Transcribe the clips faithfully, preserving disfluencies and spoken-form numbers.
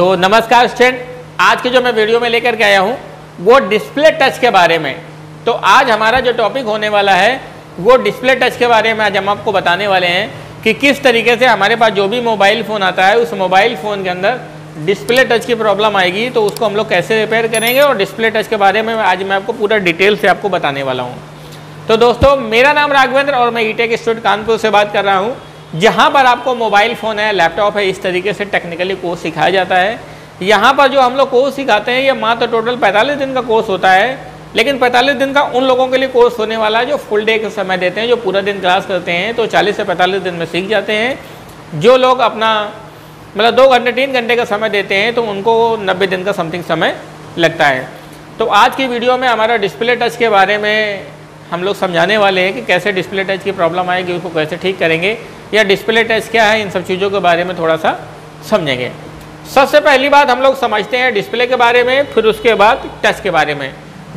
तो नमस्कार स्टूडेंट, आज के जो मैं वीडियो में लेकर के आया हूँ वो डिस्प्ले टच के बारे में। तो आज हमारा जो टॉपिक होने वाला है वो डिस्प्ले टच के बारे में आज हम आपको बताने वाले हैं कि किस तरीके से हमारे पास जो भी मोबाइल फ़ोन आता है उस मोबाइल फ़ोन के अंदर डिस्प्ले टच की प्रॉब्लम आएगी तो उसको हम लोग कैसे रिपेयर करेंगे, और डिस्प्ले टच के बारे में आज मैं आपको पूरा डिटेल से आपको बताने वाला हूँ। तो दोस्तों, मेरा नाम राघवेंद्र और मैं ई-टेक इंस्टीट्यूट कानपुर से बात कर रहा हूँ, जहाँ पर आपको मोबाइल फ़ोन है, लैपटॉप है, इस तरीके से टेक्निकली कोर्स सिखाया जाता है। यहाँ पर जो हम लोग कोर्स सिखाते हैं ये मात्र टोटल पैंतालीस दिन का कोर्स होता है, लेकिन पैंतालीस दिन का उन लोगों के लिए कोर्स होने वाला है जो फुल डे का समय देते हैं, जो पूरा दिन क्लास करते हैं। तो चालीस से पैंतालीस दिन में सीख जाते हैं। जो लोग अपना मतलब दो घंटे तीन घंटे का समय देते हैं तो उनको नब्बे दिन का समथिंग समय लगता है। तो आज की वीडियो में हमारा डिस्प्ले टच के बारे में हम लोग समझाने वाले हैं कि कैसे डिस्प्ले टच की प्रॉब्लम आएगी, उसको कैसे ठीक करेंगे, या डिस्प्ले टच क्या है, इन सब चीज़ों के बारे में थोड़ा सा समझेंगे। सबसे पहली बात हम लोग समझते हैं डिस्प्ले के बारे में, फिर उसके बाद टच के बारे में।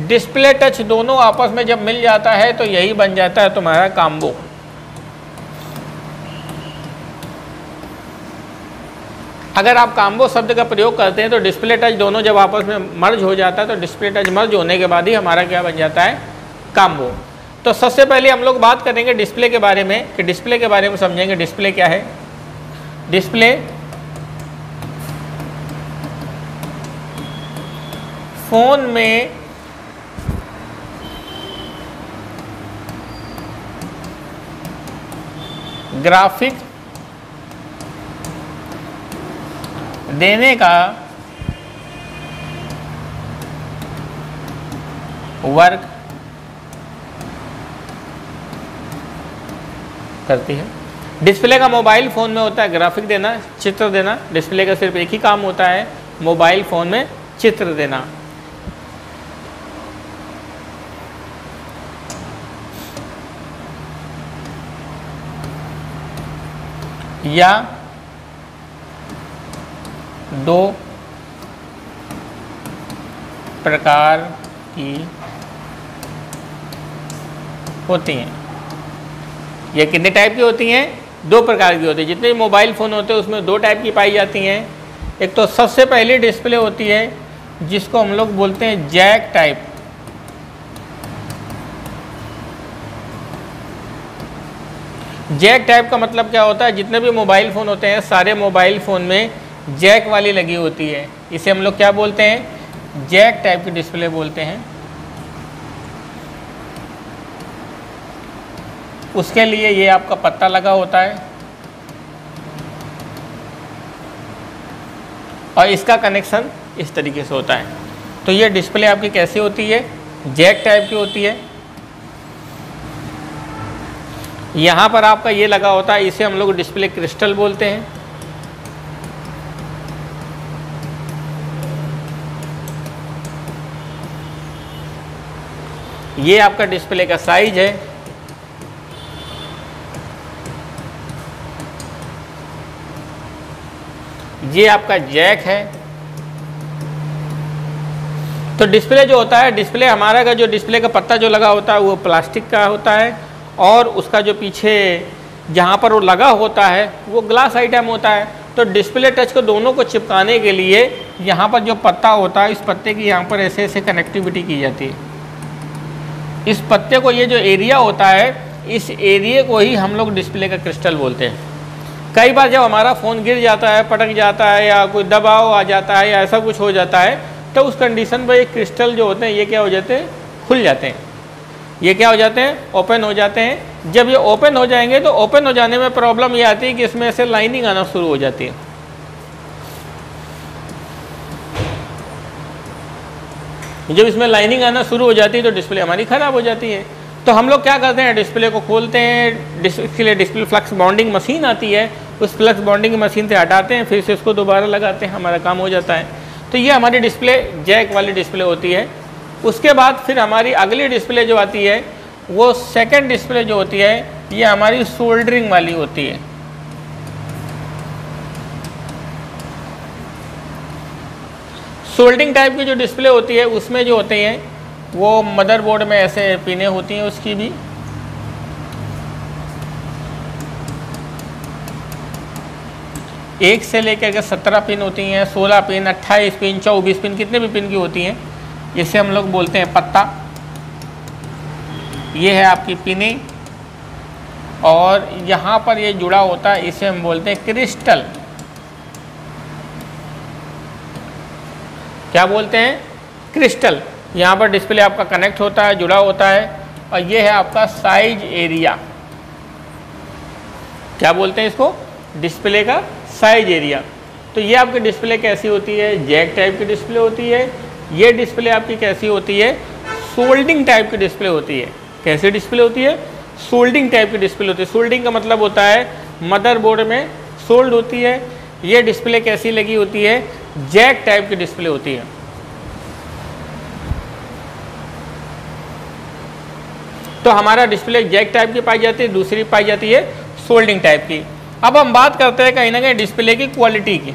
डिस्प्ले टच दोनों आपस में जब मिल जाता है तो यही बन जाता है तुम्हारा कॉम्बो। अगर आप कॉम्बो शब्द का प्रयोग करते हैं तो डिस्प्ले टच दोनों जब आपस में मर्ज हो जाता है तो डिस्प्ले टच मर्ज होने के बाद ही हमारा क्या बन जाता है, कॉम्बो। तो सबसे पहले हम लोग बात करेंगे डिस्प्ले के बारे में, कि डिस्प्ले के बारे में समझेंगे डिस्प्ले क्या है। डिस्प्ले फोन में ग्राफिक देने का वर्क करती है। डिस्प्ले का मोबाइल फ़ोन में होता है ग्राफिक देना, चित्र देना। डिस्प्ले का सिर्फ एक ही काम होता है मोबाइल फ़ोन में चित्र देना। या दो प्रकार की होती हैं। यह कितने टाइप की होती हैं? दो प्रकार की होती है। जितने मोबाइल फ़ोन होते हैं उसमें दो टाइप की पाई जाती हैं। एक तो सबसे पहली डिस्प्ले होती है जिसको हम लोग बोलते हैं जैक टाइप। जैक टाइप का मतलब क्या होता है? जितने भी मोबाइल फ़ोन होते हैं सारे मोबाइल फ़ोन में जैक वाली लगी होती है। इसे हम लोग क्या बोलते हैं? जैक टाइप की डिस्प्ले बोलते हैं। उसके लिए ये आपका पत्ता लगा होता है और इसका कनेक्शन इस तरीके से होता है। तो ये डिस्प्ले आपकी कैसी होती है? जैक टाइप की होती है। यहाँ पर आपका ये लगा होता है, इसे हम लोग डिस्प्ले क्रिस्टल बोलते हैं। ये आपका डिस्प्ले का साइज है। ये आपका जैक है। तो डिस्प्ले जो होता है, डिस्प्ले हमारा का जो डिस्प्ले का पत्ता जो लगा होता है वो प्लास्टिक का होता है, और उसका जो पीछे जहाँ पर वो लगा होता है वो ग्लास आइटम होता है। तो डिस्प्ले टच को दोनों को चिपकाने के लिए यहाँ पर जो पत्ता होता है, इस पत्ते की यहाँ पर ऐसे ऐसे कनेक्टिविटी की जाती है। इस पत्ते को, ये जो एरिया होता है, इस एरिया को ही हम लोग डिस्प्ले का क्रिस्टल बोलते हैं। कई बार जब हमारा फ़ोन गिर जाता है, पटक जाता है, या कोई दबाव आ जाता है, या ऐसा कुछ हो जाता है, तो उस कंडीशन पर ये क्रिस्टल जो होते हैं ये क्या हो जाते हैं, खुल जाते हैं। ये क्या हो जाते हैं, ओपन हो जाते हैं। जब ये ओपन हो जाएंगे तो ओपन हो जाने में प्रॉब्लम ये आती है कि इसमें से लाइनिंग आना शुरू हो जाती है। जब इसमें लाइनिंग आना शुरू हो जाती है तो डिस्प्ले हमारी ख़राब हो जाती है। तो हम लोग क्या करते हैं, डिस्प्ले को खोलते हैं। इसके लिए डिस्प्ले फ्लक्स बॉन्डिंग मशीन आती है, उस फ्लक्स बॉन्डिंग मशीन से हटाते हैं, फिर से उसको दोबारा लगाते हैं, हमारा काम हो जाता है। तो ये हमारी डिस्प्ले जैक वाली डिस्प्ले होती है। उसके बाद फिर हमारी अगली डिस्प्ले जो आती है वो सेकंड डिस्प्ले जो होती है ये हमारी सोल्डरिंग वाली होती है। सोल्डरिंग टाइप की जो डिस्प्ले होती है उसमें जो होते हैं वो मदरबोर्ड में ऐसे पिनें होती हैं उसकी भी, एक से लेकर के सत्रह पिन होती हैं, सोलह पिन, अट्ठाईस पिन, चौबीस पिन, कितने भी पिन की होती हैं। इसे हम लोग बोलते हैं पत्ता। ये है आपकी पिने और यहाँ पर ये जुड़ा होता है, इसे हम बोलते हैं क्रिस्टल। क्या बोलते हैं? क्रिस्टल। यहाँ पर डिस्प्ले आपका कनेक्ट होता है, जुड़ा होता है। और ये है आपका साइज एरिया। क्या बोलते हैं इसको? डिस्प्ले का साइज एरिया। तो ये आपकी डिस्प्ले कैसी होती है? जैक टाइप की डिस्प्ले होती है। ये डिस्प्ले आपकी कैसी होती है? सोल्डिंग टाइप की डिस्प्ले होती है। कैसी डिस्प्ले होती है? सोल्डिंग टाइप की डिस्प्ले होती है। सोल्डिंग का मतलब होता है मदरबोर्ड में सोल्ड होती है। ये डिस्प्ले कैसी लगी होती है? जैक टाइप की डिस्प्ले होती है। तो हमारा डिस्प्ले जैक टाइप की पाई जाती है, दूसरी पाई जाती है सोल्डिंग टाइप की। अब हम बात करते हैं कहीं ना कहीं डिस्प्ले की क्वालिटी की।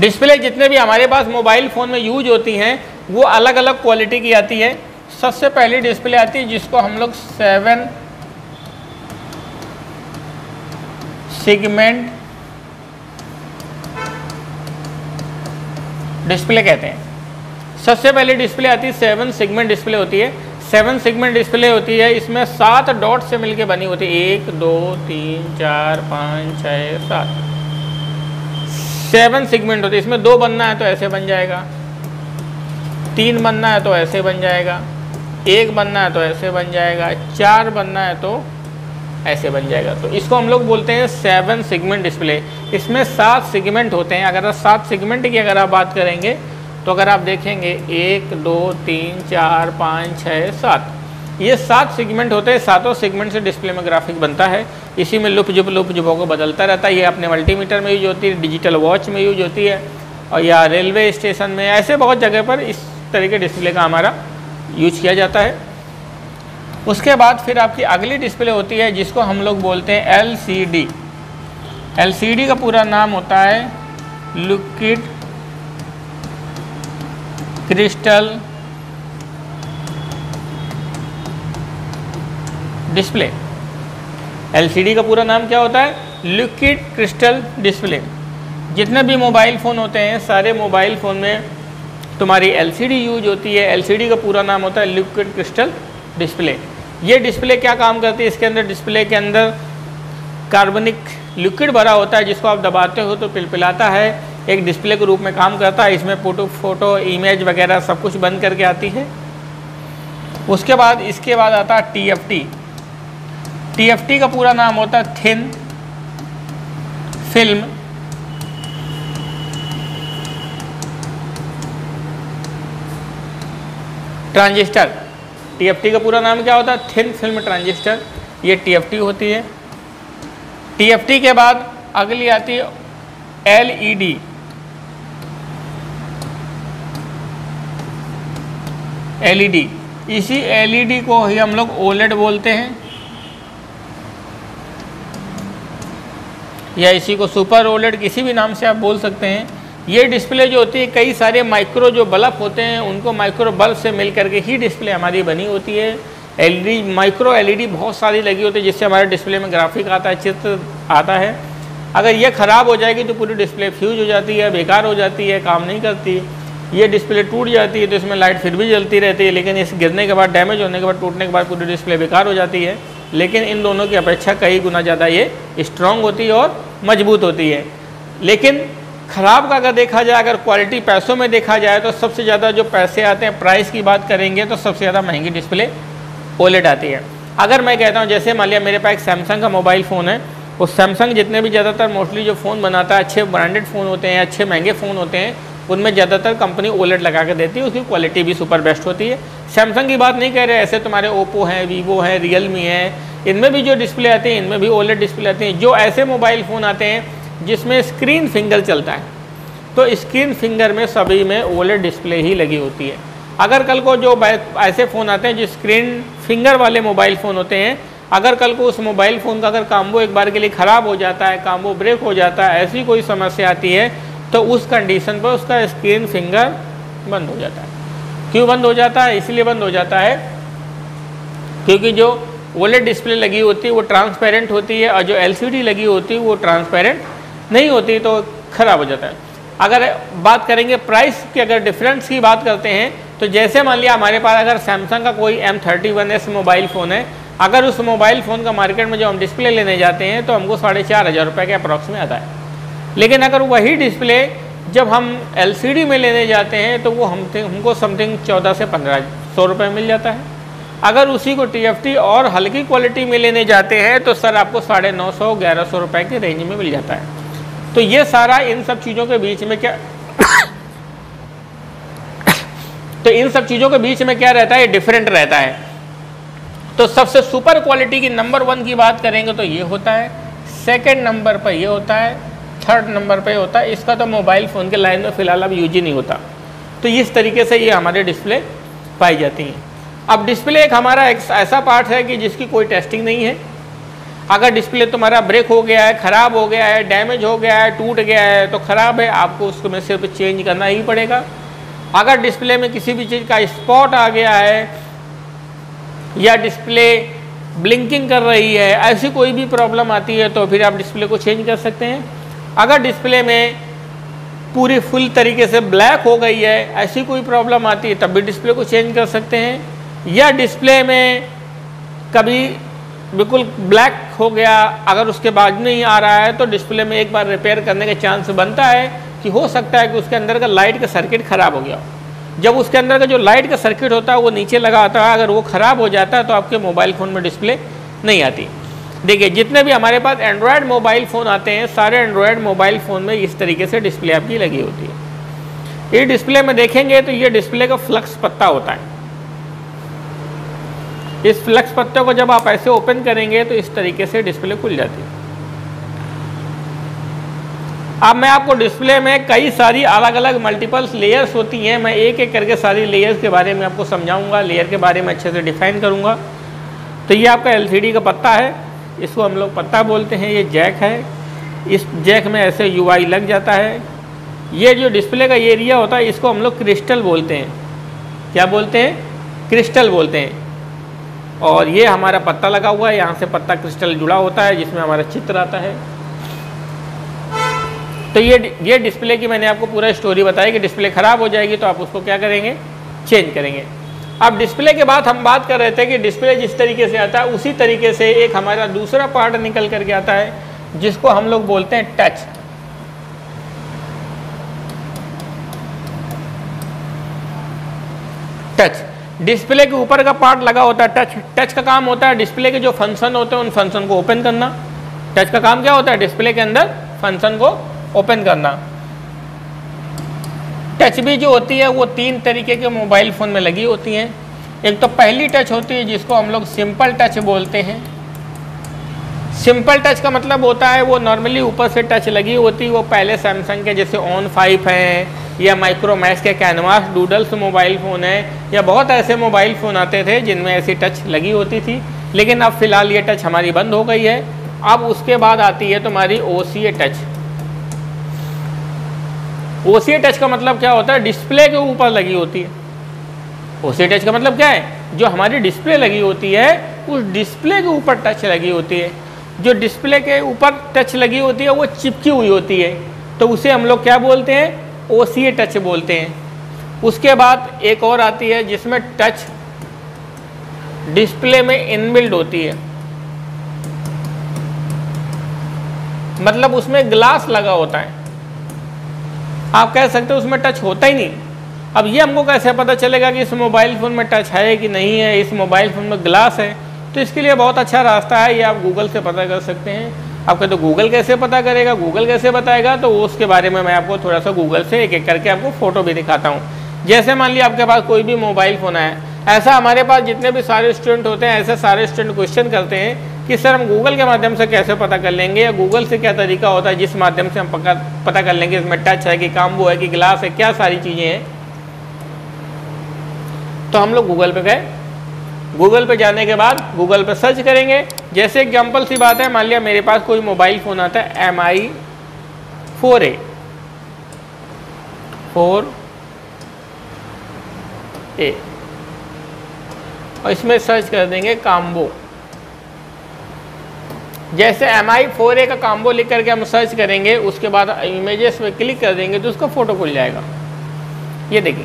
डिस्प्ले जितने भी हमारे पास मोबाइल फ़ोन में यूज होती हैं वो अलग अलग क्वालिटी की आती है। सबसे पहली डिस्प्ले आती है जिसको हम लोग सेवन सेगमेंट डिस्प्ले कहते हैं। सबसे पहली डिस्प्ले आती है सेवन सेगमेंट डिस्प्ले होती है। सेवन सेगमेंट डिस्प्ले होती है, इसमें सात डॉट से मिलके बनी होती है। एक, दो, तीन, चार, पाँच, छः, सात, सेवन सेगमेंट होते हैं। इसमें दो बनना है तो ऐसे बन जाएगा, तीन बनना है तो ऐसे बन जाएगा, एक बनना है तो ऐसे बन जाएगा, चार बनना है तो ऐसे बन जाएगा। तो इसको हम लोग बोलते हैं सेवन सेगमेंट डिस्प्ले। इसमें सात सेगमेंट होते हैं। अगर सात सेगमेंट की अगर आप बात करेंगे तो अगर आप देखेंगे एक, दो, तीन, चार, पाँच, छः, सात, ये सात सेगमेंट होते हैं। सातों सेगमेंट से डिस्प्ले में ग्राफिक बनता है। इसी में लुप जुप लुप जुपों को बदलता रहता है। ये अपने मल्टीमीटर में यूज होती है, डिजिटल वॉच में यूज होती है और या रेलवे स्टेशन में, ऐसे बहुत जगह पर इस तरह के डिस्प्ले का हमारा यूज किया जाता है। उसके बाद फिर आपकी अगली डिस्प्ले होती है जिसको हम लोग बोलते हैं एलसीडी। एलसीडी का पूरा नाम होता है लिक्विड क्रिस्टल डिस्प्ले। एलसीडी का पूरा नाम क्या होता है? Liquid crystal display. जितने भी मोबाइल फ़ोन होते हैं सारे मोबाइल फ़ोन में तुम्हारी एलसीडी यूज होती है। एलसीडी का पूरा नाम होता है लिक्विड क्रिस्टल डिस्प्ले। ये डिस्प्ले क्या काम करती है? इसके अंदर डिस्प्ले के अंदर कार्बनिक लिक्विड भरा होता है जिसको आप दबाते हो तो पिलपिलाता है, एक डिस्प्ले के रूप में काम करता है। इसमें फोटो फोटो इमेज वगैरह सब कुछ बंद करके आती है। उसके बाद इसके बाद आता है T F T. T F T का पूरा नाम होता है thin film transistor. T F T का पूरा नाम क्या होता है? Thin film transistor. ये टी एफ टी होती है। टी एफ टी के बाद अगली आती है L E D. L E D, इसी एल ई डी को ही हम लोग ओलेड बोलते हैं या इसी को सुपर ओलेड किसी भी नाम से आप बोल सकते हैं। ये डिस्प्ले जो होती है कई सारे माइक्रो जो बल्ब होते हैं उनको माइक्रो बल्ब से मिल करके ही डिस्प्ले हमारी बनी होती है। एलईडी, माइक्रो एलईडी बहुत सारी लगी होती है जिससे हमारे डिस्प्ले में ग्राफिक आता है, चित्र आता है। अगर ये ख़राब हो जाएगी तो पूरी डिस्प्ले फ्यूज हो जाती है, बेकार हो जाती है, काम नहीं करती। ये डिस्प्ले टूट जाती है तो इसमें लाइट फिर भी जलती रहती है, लेकिन इस गिरने के बाद, डैमेज होने के बाद, टूटने के बाद पूरी डिस्प्ले बेकार हो जाती है। लेकिन इन दोनों की अपेक्षा कई गुना ज़्यादा ये स्ट्रॉन्ग होती है और मजबूत होती है। लेकिन ख़राब का अगर देखा जाए, अगर क्वालिटी पैसों में देखा जाए तो सबसे ज़्यादा जो पैसे आते हैं, प्राइस की बात करेंगे तो सबसे ज़्यादा महंगी डिस्प्ले ओलेड आती है। अगर मैं कहता हूँ जैसे मान लिया मेरे पास एक सैमसंग का मोबाइल फ़ोन है, और सैमसंग जितने भी ज़्यादातर मोस्टली जो फ़ोन बनाता है अच्छे ब्रांडेड फ़ोन होते हैं, अच्छे महंगे फ़ोन होते हैं, उनमें ज़्यादातर कंपनी ओलेड लगा के देती है। उसकी क्वालिटी भी सुपर बेस्ट होती है। सैमसंग की बात नहीं कह रहे, ऐसे तुम्हारे ओप्पो हैं, वीवो हैं, रियलमी हैं, इनमें भी जो डिस्प्ले आते हैं इनमें भी ओलेड डिस्प्ले आते हैं। जो ऐसे मोबाइल फ़ोन आते हैं जिसमें स्क्रीन फिंगर चलता है, तो स्क्रीन फिंगर में सभी में ओलेड डिस्प्ले ही लगी होती है। अगर कल को जो ऐसे फ़ोन आते हैं जो स्क्रीन फिंगर वाले मोबाइल फ़ोन होते हैं, अगर कल को उस मोबाइल फ़ोन का अगर काम्बो एक बार के लिए ख़राब हो जाता है, काम्बो ब्रेक हो जाता है, ऐसी कोई समस्या आती है तो उस कंडीशन पर उसका स्क्रीन फिंगर बंद हो जाता है। क्यों बंद हो जाता है? इसलिए बंद हो जाता है क्योंकि जो ओलेड डिस्प्ले लगी होती है वो ट्रांसपेरेंट होती है और जो एलसीडी लगी होती है वो ट्रांसपेरेंट नहीं होती तो ख़राब हो जाता है। अगर बात करेंगे प्राइस की, अगर डिफरेंस की बात करते हैं तो जैसे मान लिया हमारे पास अगर सैमसंग का कोई M thirty one S mobile phone है, अगर उस मोबाइल फ़ोन का मार्केट में जो हम डिस्प्ले लेने जाते हैं तो हमको साढ़े चार हज़ार रुपये के अप्रॉक्स में आता है। लेकिन अगर वही डिस्प्ले जब हम एलसीडी में लेने जाते हैं तो वो हम हमको समथिंग चौदह से पंद्रह सौ रुपये मिल जाता है। अगर उसी को टीएफटी और हल्की क्वालिटी में लेने जाते हैं तो सर आपको साढ़े नौ सौ ग्यारह सौ रुपये के रेंज में मिल जाता है। तो ये सारा इन सब चीज़ों के बीच में क्या तो इन सब चीज़ों के बीच में क्या रहता है, डिफरेंट रहता है। तो सबसे सुपर क्वालिटी की नंबर वन की बात करेंगे तो ये होता है, सेकेंड नंबर पर ये होता है, थर्ड नंबर पे होता है। इसका तो मोबाइल फ़ोन के लाइन में फ़िलहाल अब यूज ही नहीं होता। तो इस तरीके से ये हमारे डिस्प्ले पाई जाती हैं। अब डिस्प्ले एक हमारा एक ऐसा पार्ट है कि जिसकी कोई टेस्टिंग नहीं है। अगर डिस्प्ले तुम्हारा ब्रेक हो गया है, ख़राब हो गया है, डैमेज हो गया है, टूट गया है तो ख़राब है, आपको उसको में सिर्फ चेंज करना ही पड़ेगा। अगर डिस्प्ले में किसी भी चीज़ का स्पॉट आ गया है या डिस्प्ले ब्लिंकिंग कर रही है, ऐसी कोई भी प्रॉब्लम आती है तो फिर आप डिस्प्ले को चेंज कर सकते हैं। अगर डिस्प्ले में पूरी फुल तरीके से ब्लैक हो गई है, ऐसी कोई प्रॉब्लम आती है तब भी डिस्प्ले को चेंज कर सकते हैं। या डिस्प्ले में कभी बिल्कुल ब्लैक हो गया, अगर उसके बाद नहीं आ रहा है तो डिस्प्ले में एक बार रिपेयर करने का चांस बनता है कि हो सकता है कि उसके अंदर का लाइट का सर्किट ख़राब हो गया हो। जब उसके अंदर का जो लाइट का सर्किट होता है वो नीचे लगा होता है, अगर वो ख़राब हो जाता है तो आपके मोबाइल फ़ोन में डिस्प्ले नहीं आती। देखिए जितने भी हमारे पास एंड्रॉयड मोबाइल फ़ोन आते हैं, सारे एंड्रॉयड मोबाइल फ़ोन में इस तरीके से डिस्प्ले आपकी लगी होती है। ये डिस्प्ले में देखेंगे तो ये डिस्प्ले का फ्लक्स पत्ता होता है। इस फ्लक्स पत्ते को जब आप ऐसे ओपन करेंगे तो इस तरीके से डिस्प्ले खुल जाती है। अब मैं आपको डिस्प्ले में कई सारी अलग अलग मल्टीपल्स लेयर्स होती हैं, मैं एक एक करके सारी लेयर्स के बारे में आपको समझाऊँगा, लेयर के बारे में अच्छे से डिफाइन करूँगा। तो ये आपका एल सी डी का पत्ता है, इसको हम लोग पत्ता बोलते हैं। ये जैक है, इस जैक में ऐसे यूआई लग जाता है। ये जो डिस्प्ले का एरिया होता है इसको हम लोग क्रिस्टल बोलते हैं। क्या बोलते हैं? क्रिस्टल बोलते हैं। और ये हमारा पत्ता लगा हुआ है, यहाँ से पत्ता क्रिस्टल जुड़ा होता है जिसमें हमारा चित्र आता है। तो ये ये डिस्प्ले की मैंने आपको पूरा स्टोरी बताई कि डिस्प्ले ख़राब हो जाएगी तो आप उसको क्या करेंगे, चेंज करेंगे। अब डिस्प्ले के बाद हम बात कर रहे थे कि डिस्प्ले जिस तरीके से आता है उसी तरीके से एक हमारा दूसरा पार्ट निकल करके आता है जिसको हम लोग बोलते हैं टच। टच डिस्प्ले के ऊपर का पार्ट लगा होता है। टच टच का काम होता है डिस्प्ले के जो फंक्शन होते हैं उन फंक्शन को ओपन करना। टच का काम क्या होता है? डिस्प्ले के अंदर फंक्शन को ओपन करना। टच भी जो होती है वो तीन तरीके के मोबाइल फ़ोन में लगी होती हैं। एक तो पहली टच होती है जिसको हम लोग सिंपल टच बोलते हैं। सिंपल टच का मतलब होता है वो नॉर्मली ऊपर से टच लगी होती है। वो पहले सैमसंग के जैसे ऑन फाइव हैं या माइक्रोमैक्स के कैनवास डूडल्स मोबाइल फ़ोन हैं या बहुत ऐसे मोबाइल फ़ोन आते थे जिनमें ऐसी टच लगी होती थी, लेकिन अब फ़िलहाल ये टच हमारी बंद हो गई है। अब उसके बाद आती है तुम्हारी O C A touch. OCA touch का मतलब क्या होता है? डिस्प्ले के ऊपर लगी होती है। ओसीए टच का मतलब क्या है? जो हमारी डिस्प्ले लगी होती है उस डिस्प्ले के ऊपर टच लगी होती है। जो डिस्प्ले के ऊपर टच लगी होती है वो चिपकी हुई होती है, तो उसे हम लोग क्या बोलते हैं? ओसीए टच बोलते हैं। उसके बाद एक और आती है जिसमें टच डिस्प्ले में इनबिल्ड होती है, मतलब उसमें ग्लास लगा होता है। आप कह सकते हो उसमें टच होता ही नहीं। अब ये हमको कैसे पता चलेगा कि इस मोबाइल फ़ोन में टच है कि नहीं है, इस मोबाइल फ़ोन में ग्लास है? तो इसके लिए बहुत अच्छा रास्ता है, ये आप गूगल से पता कर सकते हैं। आपका तो गूगल कैसे पता करेगा, गूगल कैसे बताएगा? तो उसके बारे में मैं आपको थोड़ा सा गूगल से एक एक करके आपको फ़ोटो भी दिखाता हूँ। जैसे मान लीजिए आपके पास कोई भी मोबाइल फ़ोन है, ऐसा हमारे पास जितने भी सारे स्टूडेंट होते हैं ऐसे सारे स्टूडेंट क्वेश्चन करते हैं कि सर हम गूगल के माध्यम से कैसे पता कर लेंगे या गूगल से क्या तरीका होता है जिस माध्यम से हम पता पता कर लेंगे इसमें टच है कि काम्बो है कि ग्लास है, क्या सारी चीज़ें हैं। तो हम लोग गूगल पे गए। गूगल पे जाने के बाद गूगल पे सर्च करेंगे। जैसे एग्जाम्पल सी बात है, मान लिया मेरे पास कोई मोबाइल फ़ोन आता है M I four A four A और इसमें सर्च कर देंगे काम्बो। जैसे एम आई फोर ए का काम्बो लिख करके हम सर्च करेंगे, उसके बाद इमेजेस पे क्लिक कर देंगे तो उसका फ़ोटो खुल जाएगा। ये देखिए,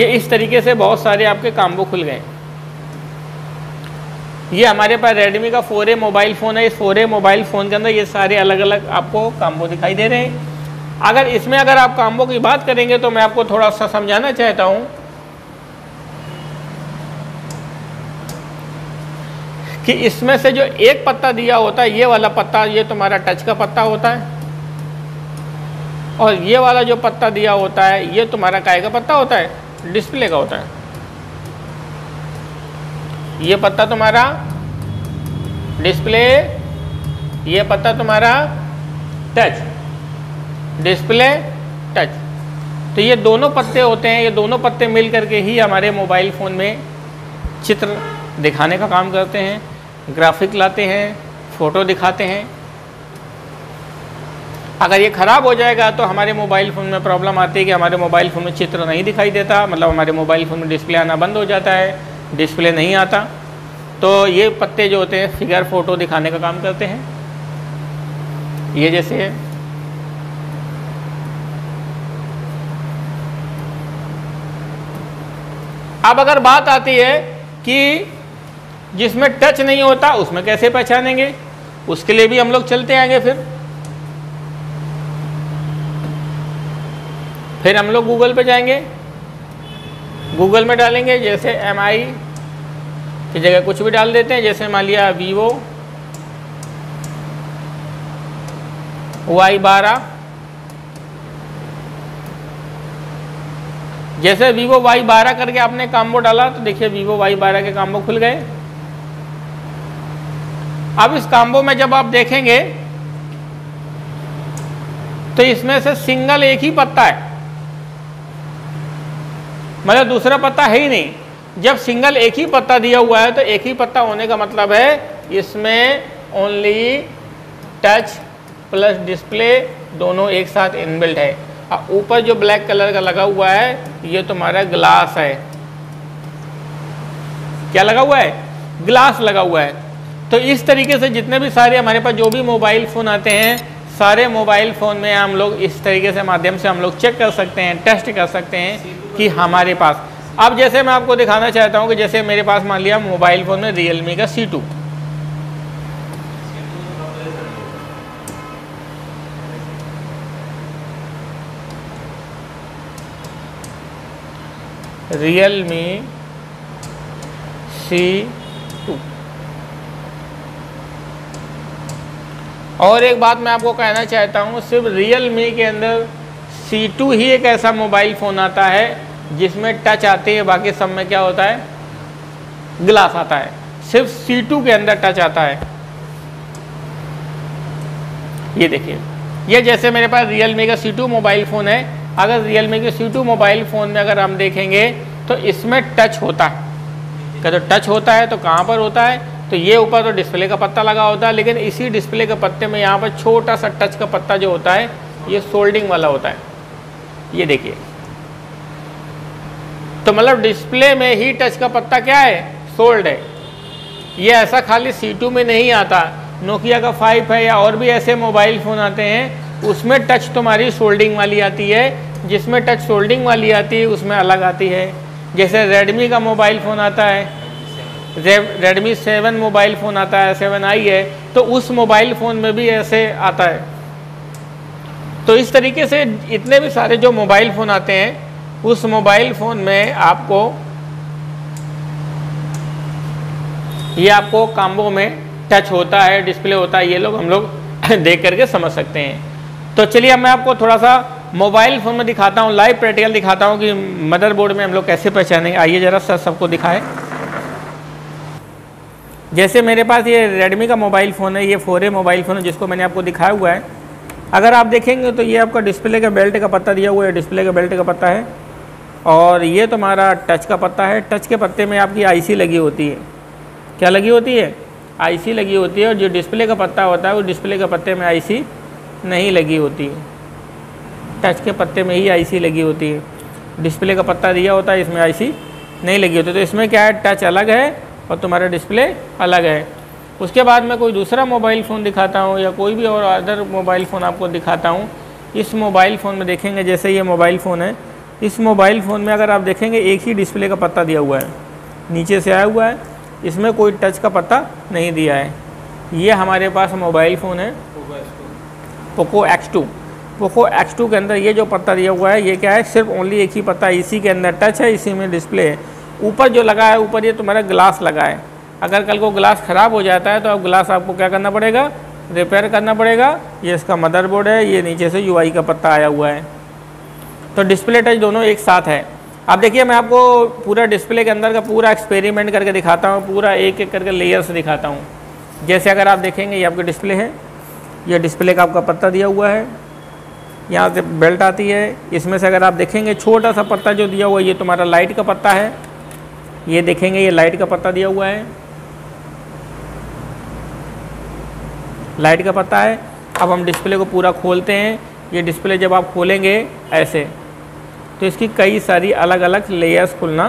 ये इस तरीके से बहुत सारे आपके काम्बो खुल गए। ये हमारे पास रेडमी का फोर ए मोबाइल फ़ोन है। इस फोर ए मोबाइल फ़ोन के अंदर ये सारे अलग अलग आपको काम्बो दिखाई दे रहे हैं। अगर इसमें अगर आप काम्बो की बात करेंगे तो मैं आपको थोड़ा सा समझाना चाहता हूँ कि इसमें से जो एक पत्ता दिया होता है, ये वाला पत्ता ये तुम्हारा टच का पत्ता होता है, और ये वाला जो पत्ता दिया होता है ये तुम्हारा काय का पत्ता होता है, डिस्प्ले का होता है। ये पत्ता तुम्हारा डिस्प्ले, ये पत्ता तुम्हारा टच, डिस्प्ले टच। तो ये दोनों पत्ते होते हैं, ये दोनों पत्ते मिल करके ही हमारे मोबाइल फ़ोन में चित्र दिखाने का काम करते हैं, ग्राफिक लाते हैं, फ़ोटो दिखाते हैं। अगर ये ख़राब हो जाएगा तो हमारे मोबाइल फ़ोन में प्रॉब्लम आती है कि हमारे मोबाइल फ़ोन में चित्र नहीं दिखाई देता, मतलब हमारे मोबाइल फ़ोन में डिस्प्ले आना बंद हो जाता है, डिस्प्ले नहीं आता। तो ये पत्ते जो होते हैं फिगर फ़ोटो दिखाने का काम करते हैं। ये जैसे है, अब अगर बात आती है कि जिसमें टच नहीं होता उसमें कैसे पहचानेंगे, उसके लिए भी हम लोग चलते आएंगे। फिर फिर हम लोग गूगल पे जाएंगे, गूगल में डालेंगे, जैसे एम आई की जगह कुछ भी डाल देते हैं, जैसे मान लिया वीवो वाई बारह। जैसे वीवो वाई बारह करके आपने काम्बो डाला तो देखिए वीवो वाई बारह के काम्बो खुल गए। अब इस काम्बो में जब आप देखेंगे तो इसमें से सिंगल एक ही पत्ता है, मतलब दूसरा पत्ता है ही नहीं। जब सिंगल एक ही पत्ता दिया हुआ है तो एक ही पत्ता होने का मतलब है इसमें ओनली टच प्लस डिस्प्ले दोनों एक साथ इनबिल्ट है। ऊपर जो ब्लैक कलर का लगा हुआ है ये तुम्हारा ग्लास है। क्या लगा हुआ है? ग्लास लगा हुआ है। तो इस तरीके से जितने भी सारे हमारे पास जो भी मोबाइल फ़ोन आते हैं, सारे मोबाइल फ़ोन में हम लोग इस तरीके से माध्यम से हम लोग चेक कर सकते हैं, टेस्ट कर सकते हैं कि हमारे पास। अब जैसे मैं आपको दिखाना चाहता हूँ कि जैसे मेरे पास मान लिया मोबाइल फ़ोन में रियलमी का C two, Realme C two. और एक बात मैं आपको कहना चाहता हूँ, सिर्फ रियलमी के अंदर सी टू ही एक ऐसा मोबाइल फ़ोन आता है जिसमें टच आती है, बाकी सब में क्या होता है? ग्लास आता है। सिर्फ सी टू के अंदर टच आता है। ये देखिए, ये जैसे मेरे पास रियलमी का सी टू मोबाइल फ़ोन है। अगर रियलमी के सी टू मोबाइल फ़ोन में अगर हम देखेंगे तो इसमें टच होता है। क्या? तो टच होता है तो कहाँ पर होता है? तो ये ऊपर तो डिस्प्ले का पत्ता लगा होता है, लेकिन इसी डिस्प्ले के पत्ते में यहाँ पर छोटा सा टच का पत्ता जो होता है ये सोल्डिंग वाला होता है। ये देखिए, तो मतलब डिस्प्ले में ही टच का पत्ता क्या है? सोल्ड है। ये ऐसा खाली सी टू में नहीं आता। नोकिया का फाइव है या और भी ऐसे मोबाइल फ़ोन आते हैं, उसमें टच तुम्हारी सोल्डिंग वाली आती है। जिसमें टच सोल्डिंग वाली आती है उसमें अलग आती है। जैसे रेडमी का मोबाइल फ़ोन आता है, रेडमी सेवन मोबाइल फ़ोन आता है, सेवन आई है, तो उस मोबाइल फ़ोन में भी ऐसे आता है। तो इस तरीके से इतने भी सारे जो मोबाइल फ़ोन आते हैं उस मोबाइल फ़ोन में आपको ये आपको काम्बो में टच होता है, डिस्प्ले होता है, ये लोग हम लोग देख करके समझ सकते हैं। तो चलिए अब मैं आपको थोड़ा सा मोबाइल फ़ोन में दिखाता हूँ, लाइव प्रैक्टिकल दिखाता हूँ कि मदरबोर्ड में हम लोग कैसे पहचानेंगे। आइए ज़रा सर सबको दिखाएं। जैसे मेरे पास ये रेडमी का मोबाइल फ़ोन है, ये फोर ए मोबाइल फ़ोन है जिसको मैंने आपको दिखाया हुआ है। अगर आप देखेंगे तो ये आपका डिस्प्ले का बेल्ट का पत्ता दिया हुआ है, डिस्प्ले का बेल्ट का पत्ता है, और ये तुम्हारा टच का पत्ता है। टच के पत्ते में आपकी आई सी लगी होती है। क्या लगी होती है? आई सी लगी होती है। और जो डिस्प्ले का पत्ता होता है वो डिस्प्ले के पत्ते में आई सी नहीं लगी होती है, टच के पत्ते में ही आईसी लगी होती है। डिस्प्ले का पत्ता दिया होता है, इसमें आईसी नहीं लगी होती। तो इसमें क्या है? टच अलग है और तुम्हारा डिस्प्ले अलग है। उसके बाद मैं कोई दूसरा मोबाइल फ़ोन दिखाता हूँ या कोई भी और अदर मोबाइल फ़ोन आपको दिखाता हूँ। इस मोबाइल फ़ोन में देखेंगे, जैसे ये मोबाइल फ़ोन है, इस मोबाइल फ़ोन में अगर आप देखेंगे एक ही डिस्प्ले का पत्ता दिया हुआ है, नीचे से आया हुआ है, इसमें कोई टच का पत्ता नहीं दिया है। ये हमारे पास मोबाइल फ़ोन है Poco X two Poco X two के अंदर ये जो पत्ता दिया हुआ है ये क्या है, सिर्फ ओनली एक ही पत्ता, इसी के अंदर टच है, इसी में डिस्प्ले है। ऊपर जो लगा है, ऊपर ये तुम्हारा ग्लास लगा है, अगर कल को ग्लास ख़राब हो जाता है तो अब ग्लास आपको क्या करना पड़ेगा, रिपेयर करना पड़ेगा। ये इसका मदरबोर्ड है, ये नीचे से यूआई का पत्ता आया हुआ है। तो डिस्प्ले टच दोनों एक साथ है। अब देखिए मैं आपको पूरा डिस्प्ले के अंदर का पूरा एक्सपेरिमेंट करके दिखाता हूँ, पूरा एक एक करके लेयर्स दिखाता हूँ। जैसे अगर आप देखेंगे ये आपके डिस्प्ले है, यह डिस्प्ले का आपका पत्ता दिया हुआ है, यहाँ से बेल्ट आती है, इसमें से अगर आप देखेंगे छोटा सा पत्ता जो दिया हुआ है ये तुम्हारा लाइट का पत्ता है, ये देखेंगे ये लाइट का पत्ता दिया हुआ है, लाइट का पता है। अब हम डिस्प्ले को पूरा खोलते हैं, ये डिस्प्ले जब आप खोलेंगे ऐसे तो इसकी कई सारी अलग अलग लेयर्स खुलना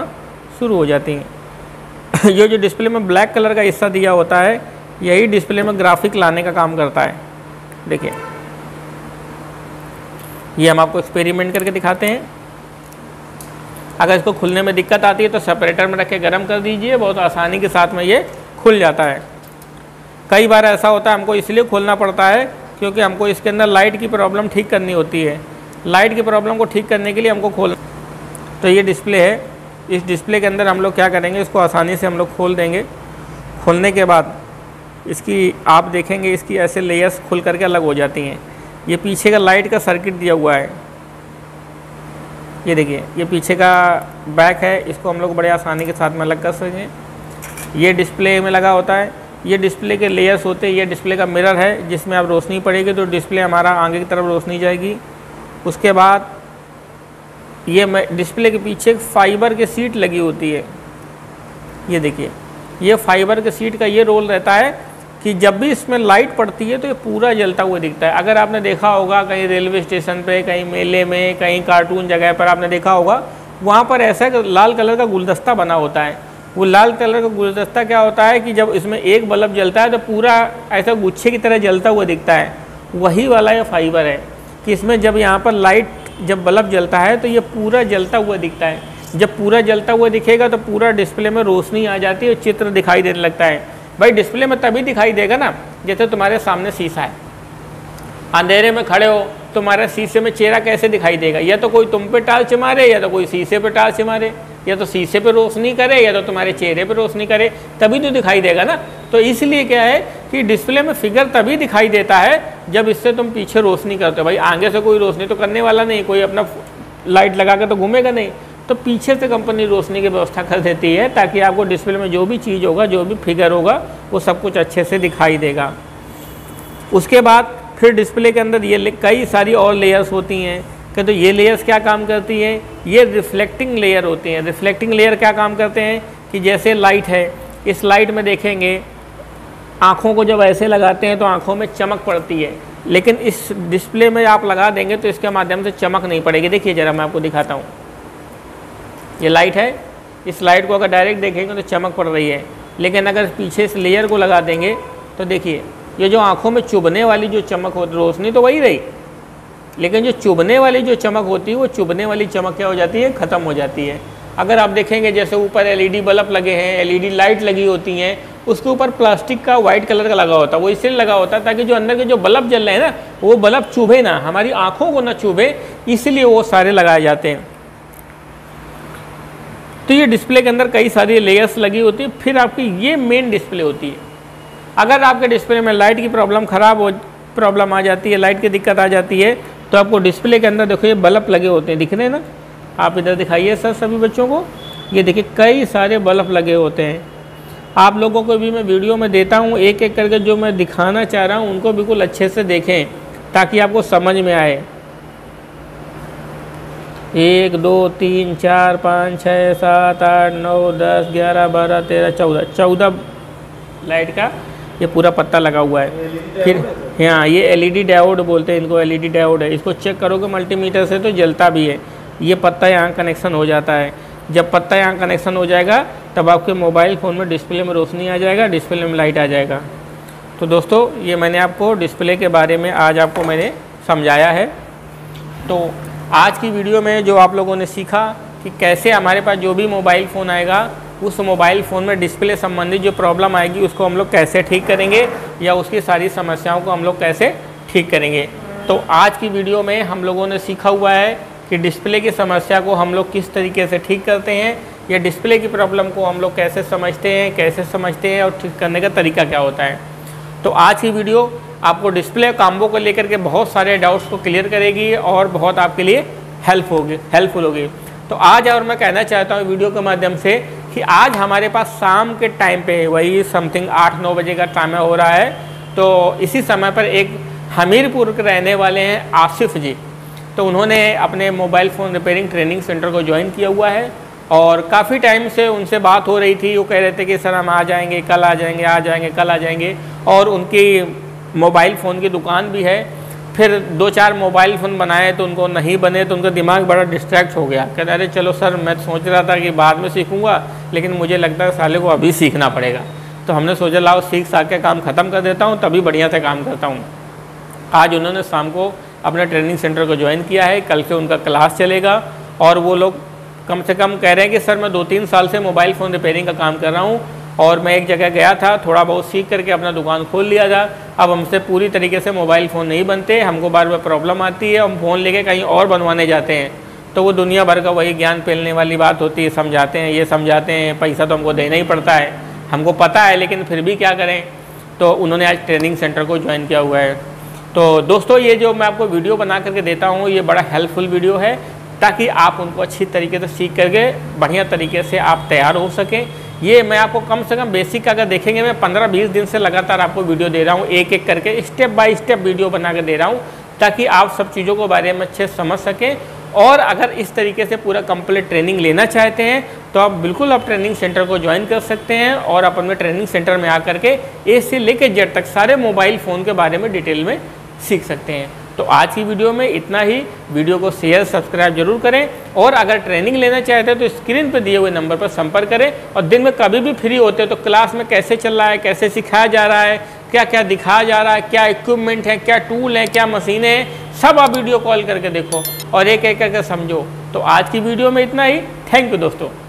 शुरू हो जाती हैं। ये जो डिस्प्ले में ब्लैक कलर का हिस्सा दिया होता है यही डिस्प्ले में ग्राफिक लाने का काम करता है। देखिए ये हम आपको एक्सपेरिमेंट करके दिखाते हैं। अगर इसको खुलने में दिक्कत आती है तो सेपरेटर में रख के गर्म कर दीजिए, बहुत आसानी के साथ में ये खुल जाता है। कई बार ऐसा होता है हमको इसलिए खोलना पड़ता है क्योंकि हमको इसके अंदर लाइट की प्रॉब्लम ठीक करनी होती है, लाइट की प्रॉब्लम को ठीक करने के लिए हमको खोलना। तो ये डिस्प्ले है, इस डिस्प्ले के अंदर हम लोग क्या करेंगे, इसको आसानी से हम लोग खोल देंगे। खोलने के बाद इसकी आप देखेंगे इसकी ऐसे लेयर्स खुल करके अलग हो जाती हैं। ये पीछे का लाइट का सर्किट दिया हुआ है, ये देखिए ये पीछे का बैक है, इसको हम लोग बड़े आसानी के साथ में अलग कर सकें। ये डिस्प्ले में लगा होता है, ये डिस्प्ले के लेयर्स होते हैं, ये डिस्प्ले का मिरर है जिसमें अब रोशनी पड़ेगी तो डिस्प्ले हमारा आगे की तरफ रोशनी जाएगी। उसके बाद ये डिस्प्ले के पीछे एक फाइबर की सीट लगी होती है, ये देखिए ये फाइबर के सीट का ये रोल रहता है कि जब भी इसमें लाइट पड़ती है तो ये पूरा जलता हुआ दिखता है। अगर आपने देखा होगा कहीं रेलवे स्टेशन पर, कहीं मेले में, कहीं कार्टून जगह पर आपने देखा होगा, वहाँ पर ऐसा लाल कलर का गुलदस्ता बना होता है। वो लाल कलर का गुलदस्ता क्या होता है कि जब इसमें एक बल्ब जलता है तो पूरा ऐसा गुच्छे की तरह जलता हुआ दिखता है। वही वाला ये फाइबर है कि इसमें जब यहाँ पर लाइट जब बल्ब जलता है तो ये पूरा जलता हुआ दिखता है। जब पूरा जलता हुआ दिखेगा तो पूरा डिस्प्ले में रोशनी आ जाती है और चित्र दिखाई देने लगता है। भाई डिस्प्ले में तभी दिखाई देगा ना, जैसे तुम्हारे सामने शीशा है, अंधेरे में खड़े हो, तुम्हारे शीशे में चेहरा कैसे दिखाई देगा, या तो कोई तुम पे टाल्च मारे या तो कोई शीशे पे टाल्च मारे, या तो शीशे पे रोशनी करे या तो तुम्हारे चेहरे पे रोशनी करे, तभी तो दिखाई देगा ना। तो इसलिए क्या है कि डिस्प्ले में फिगर तभी दिखाई देता है जब इससे तुम पीछे रोशनी करते हो। भाई आगे से कोई रोशनी तो करने वाला नहीं, कोई अपना लाइट लगा कर तो घूमेगा नहीं, तो पीछे से कंपनी रोशनी की व्यवस्था कर देती है ताकि आपको डिस्प्ले में जो भी चीज़ होगा, जो भी फिगर होगा, वो सब कुछ अच्छे से दिखाई देगा। उसके बाद फिर डिस्प्ले के अंदर ये कई सारी और लेयर्स होती हैं कि तो ये लेयर्स क्या काम करती हैं, ये रिफ्लेक्टिंग लेयर होती हैं। रिफ्लेक्टिंग लेयर क्या काम करते हैं कि जैसे लाइट है, इस लाइट में देखेंगे आँखों को जब ऐसे लगाते हैं तो आँखों में चमक पड़ती है, लेकिन इस डिस्प्ले में आप लगा देंगे तो इसके माध्यम से चमक नहीं पड़ेगी। देखिए ज़रा मैं आपको दिखाता हूँ, ये लाइट है, इस लाइट को अगर डायरेक्ट देखेंगे तो चमक पड़ रही है, लेकिन अगर पीछे इस लेयर को लगा देंगे तो देखिए ये जो आँखों में चुभने वाली जो चमक हो, रोशनी तो वही रही, लेकिन जो चुभने वाली जो चमक होती है वो चुभने वाली चमक क्या हो जाती है, ख़त्म हो जाती है। अगर आप देखेंगे जैसे ऊपर एलईडी बल्ब लगे हैं, एलईडी लाइट लगी होती हैं, उसके ऊपर प्लास्टिक का वाइट कलर का लगा होता है, वो इसलिए लगा होता है ताकि जो अंदर के जो बल्ब जल रहे हैं ना वो बल्ब चुभे ना, हमारी आँखों को ना चुभे, इसलिए वो सारे लगाए जाते हैं। तो ये डिस्प्ले के अंदर कई सारी लेयर्स लगी होती है। फिर आपकी ये मेन डिस्प्ले होती है। अगर आपके डिस्प्ले में लाइट की प्रॉब्लम ख़राब हो प्रॉब्लम आ जाती है, लाइट की दिक्कत आ जाती है, तो आपको डिस्प्ले के अंदर देखो ये बल्ब लगे होते हैं, दिख रहे हैं ना, आप इधर दिखाइए सर सभी बच्चों को, ये देखिए कई सारे बल्ब लगे होते हैं। आप लोगों को भी मैं वीडियो में देता हूँ, एक एक करके जो मैं दिखाना चाह रहा हूँ उनको बिल्कुल अच्छे से देखें ताकि आपको समझ में आए। एक दो तीन चार पाँच छः सात आठ नौ दस ग्यारह बारह तेरह चौदह चौदह लाइट का ये पूरा पत्ता लगा हुआ है। फिर हाँ ये एलईडी डायोड बोलते हैं इनको, एलईडी डायोड है। इसको चेक करोगे मल्टीमीटर से तो जलता भी है। ये पत्ता यहाँ कनेक्शन हो जाता है, जब पत्ता यहाँ कनेक्शन हो जाएगा तब आपके मोबाइल फ़ोन में डिस्प्ले में रोशनी आ जाएगा, डिस्प्ले में लाइट आ जाएगा। तो दोस्तों ये मैंने आपको डिस्प्ले के बारे में आज आपको मैंने समझाया है। तो आज की वीडियो में जो आप लोगों ने सीखा कि कैसे हमारे पास जो भी मोबाइल फ़ोन आएगा उस मोबाइल फ़ोन में डिस्प्ले संबंधी जो प्रॉब्लम आएगी उसको हम लोग कैसे ठीक करेंगे या उसकी सारी समस्याओं को हम लोग कैसे ठीक करेंगे। तो आज की वीडियो में हम लोगों ने सीखा हुआ है कि डिस्प्ले की समस्या को हम लोग किस तरीके से ठीक करते हैं या डिस्प्ले की प्रॉब्लम को हम लोग कैसे समझते हैं कैसे समझते हैं और ठीक करने का तरीका क्या होता है। तो आज की वीडियो आपको डिस्प्ले काम्बो को लेकर के बहुत सारे डाउट्स को क्लियर करेगी और बहुत आपके लिए हेल्प होगी हेल्पफुल होगी। तो आज और मैं कहना चाहता हूँ वीडियो के माध्यम से कि आज हमारे पास शाम के टाइम पे वही समथिंग आठ नौ बजे का टाइम हो रहा है, तो इसी समय पर एक हमीरपुर के रहने वाले हैं आसिफ जी, तो उन्होंने अपने mobile phone repairing training center को ज्वाइन किया हुआ है और काफ़ी टाइम से उनसे बात हो रही थी। वो कह रहे थे कि सर हम आ जाएंगे कल आ जाएंगे आ जाएंगे कल आ जाएंगे और उनकी मोबाइल फ़ोन की दुकान भी है। फिर दो चार मोबाइल फ़ोन बनाए तो उनको नहीं बने तो उनका दिमाग बड़ा डिस्ट्रैक्ट हो गया। कहते अरे चलो सर मैं सोच रहा था कि बाद में सीखूँगा लेकिन मुझे लगता है साले को अभी सीखना पड़ेगा, तो हमने सोचा लाओ सीख साख के काम ख़त्म कर देता हूँ तभी बढ़िया से काम करता हूँ। आज उन्होंने शाम को अपने ट्रेनिंग सेंटर को ज्वाइन किया है, कल से उनका क्लास चलेगा और वो लोग कम से कम कह रहे हैं कि सर मैं दो तीन साल से मोबाइल फ़ोन रिपेयरिंग का काम कर रहा हूँ और मैं एक जगह गया था थोड़ा बहुत सीख करके अपना दुकान खोल लिया था, अब हमसे पूरी तरीके से मोबाइल फ़ोन नहीं बनते, हमको बार बार प्रॉब्लम आती है, हम फ़ोन लेके कहीं और बनवाने जाते हैं तो वो दुनिया भर का वही ज्ञान फैलने वाली बात होती है, समझाते हैं ये समझाते हैं, पैसा तो हमको देना ही पड़ता है, हमको पता है लेकिन फिर भी क्या करें। तो उन्होंने आज ट्रेनिंग सेंटर को ज्वाइन किया हुआ है। तो दोस्तों ये जो मैं आपको वीडियो बना करके देता हूँ ये बड़ा हेल्पफुल वीडियो है ताकि आप उनको अच्छी तरीके से सीख करके बढ़िया तरीके से आप तैयार हो सकें। ये मैं आपको कम से कम बेसिक अगर देखेंगे मैं पंद्रह बीस दिन से लगातार आपको वीडियो दे रहा हूँ, एक एक करके स्टेप बाय स्टेप वीडियो बना कर दे रहा हूँ ताकि आप सब चीज़ों के बारे में अच्छे से समझ सकें। और अगर इस तरीके से पूरा कंप्लीट ट्रेनिंग लेना चाहते हैं तो आप बिल्कुल आप ट्रेनिंग सेंटर को ज्वाइन कर सकते हैं और आप अपने ट्रेनिंग सेंटर में आकर के ए से लेकर जेड तक सारे मोबाइल फ़ोन के बारे में डिटेल में सीख सकते हैं। तो आज की वीडियो में इतना ही, वीडियो को शेयर सब्सक्राइब जरूर करें और अगर ट्रेनिंग लेना चाहते हैं तो स्क्रीन पर दिए हुए नंबर पर संपर्क करें। और दिन में कभी भी फ्री होते हैं तो क्लास में कैसे चल रहा है, कैसे सिखाया जा रहा है, क्या क्या दिखाया जा रहा है, क्या इक्विपमेंट है, क्या टूल है, क्या मशीनें हैं, सब आप वीडियो कॉल करके देखो और एक एक करके समझो। तो आज की वीडियो में इतना ही, थैंक यू दोस्तों।